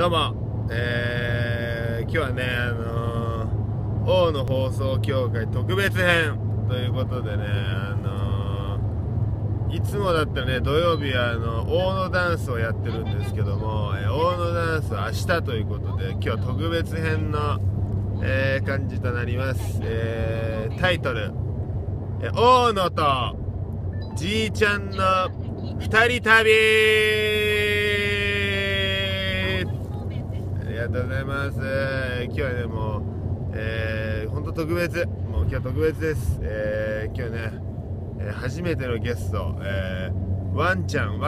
どうも、今日はね、王の放送協会特別編ということでね、いつもだったらね、土曜日は王のダンスをやってるんですけども、王のダンスは明日ということで、今日は特別編の、感じとなります。タイトル、王のとじいちゃんの2人旅。ありがとうございます。今日はね、もう、本当特別、もう今日特別です。今日ね、初めてのゲスト、ワンちゃん以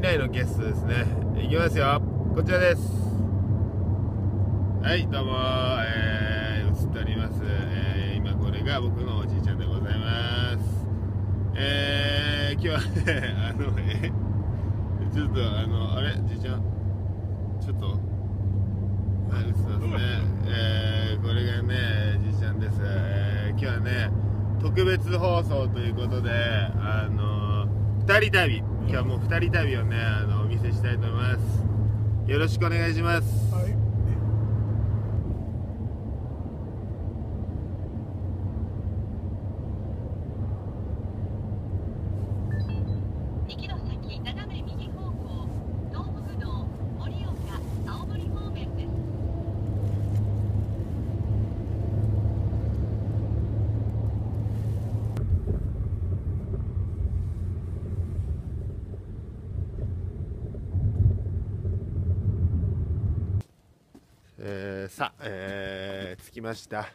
来のゲストですね。いきますよ、こちらです。はい、どうも、映っております。今これが僕のおじいちゃんでございます。今日はね、ちょっとあれ、じいちゃん、ちょっと。はい、映ってますね。これがね、じいちゃんです。今日はね、特別放送ということで、二人旅、今日はもう二人旅をね、お見せしたいと思います。よろしくお願いします。はい。さあ、着きました、こ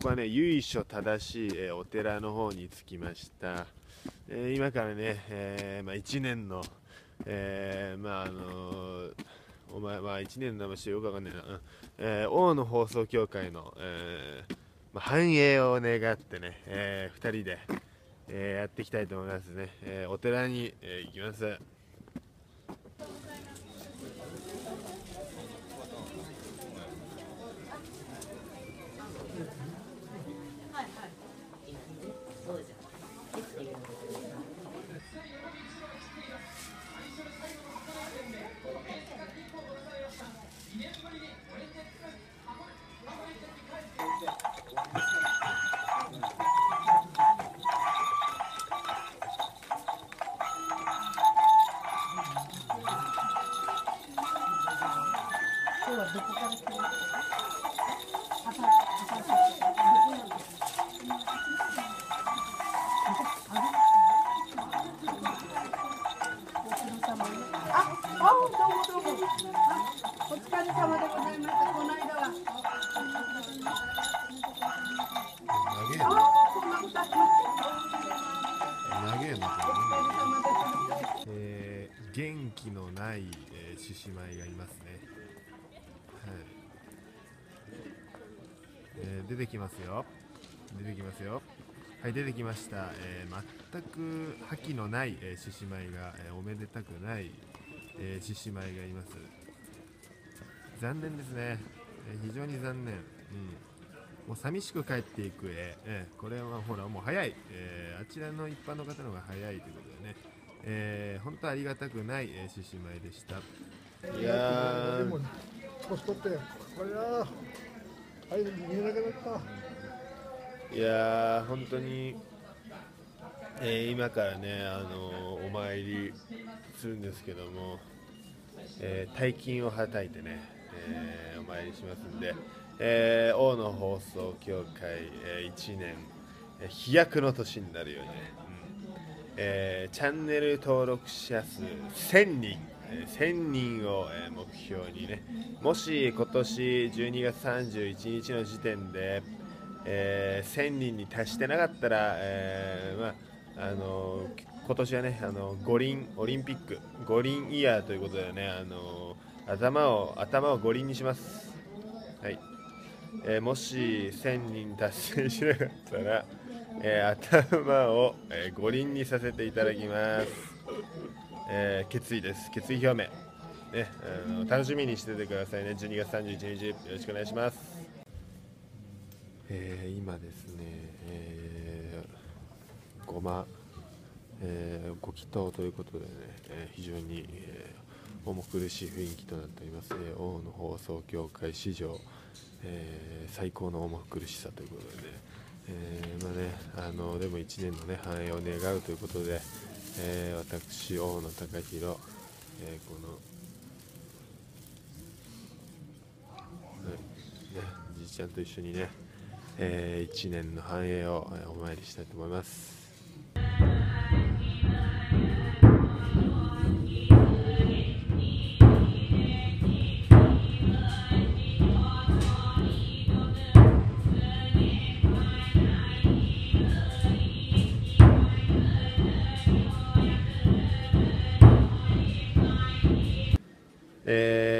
こはね、由緒正しい、お寺の方に着きました。今からね、1年の、お前は1年の名前してよくわかんないな、王の放送協会の、繁栄を願ってね、2人で、やっていきたいと思いますね。お寺に、行きます。元気のない獅子舞がいますね。はい、出てきますよ。出てきますよ。はい、出てきました。全く覇気のない獅子舞が、おめでたくない獅子舞がいます。残念ですね。非常に残念。もう寂しく帰っていく絵、これはほらもう早い、あちらの一般の方の方が早いということでね、本当ありがたくない獅子舞でした。いやー、いやー、本当に、今からね、お参りするんですけども、大金をはたいてね、お参りしますんで。王の放送協会、1年、飛躍の年になるように、チャンネル登録者数1000人、1000人を、目標にね、もし今年12月31日の時点で、1000人に達してなかったら、今年はね、五輪オリンピック、五輪イヤーということでね、頭を五輪にします。はい、もし1000人達成しなかったら、頭を、五輪にさせていただきます。決意です。決意表明。ね、楽しみにしててくださいね。12月31日よろしくお願いします。今ですね、ご祈祷ということでね、非常に、重苦しい雰囲気となっております。オウムの放送協会史上、最高の重苦しさということで、まあね、でも1年の、ね、繁栄を願うということで、私大野貴弘、このじいちゃんと一緒にね、1年の繁栄をお参りしたいと思います。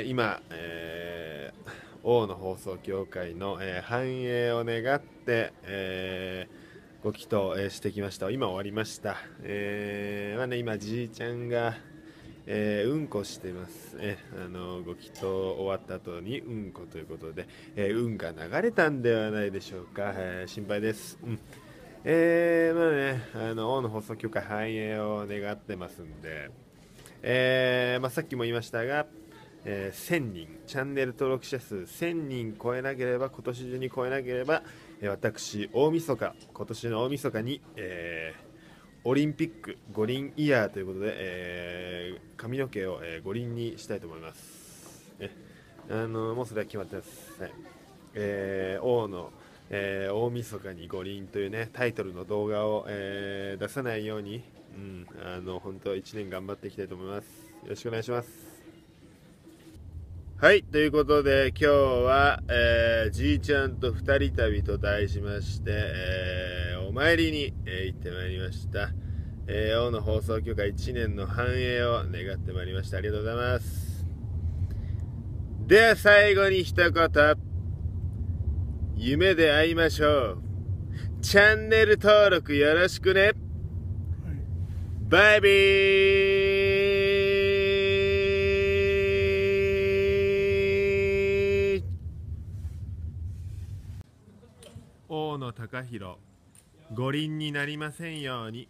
今、大野放送協会の、繁栄を願って、ご祈祷、してきました。今終わりました。まあね、今じいちゃんが、うんこしてます、ご祈祷終わった後にうんこということで、うんが流れたんではないでしょうか。心配です。うん。まあね、大野放送協会繁栄を願ってますんで、まあ、さっきも言いましたが、1000人、チャンネル登録者数1000人超えなければ、今年中に超えなければ、私大晦日、今年の大晦日に、オリンピック五輪イヤーということで、髪の毛を、五輪にしたいと思います。もうそれは決まってます、はい。王の、大晦日に五輪というねタイトルの動画を、出さないように、うん、本当は1年頑張っていきたいと思います。よろしくお願いします。はい、ということで今日は、じいちゃんと二人旅と題しまして、お参りに、行ってまいりました。大野放送協会1年の繁栄を願ってまいりました。ありがとうございます。では最後に一言、夢で会いましょう。チャンネル登録よろしくね、はい、バイビー。大野貴弘、五輪になりませんように。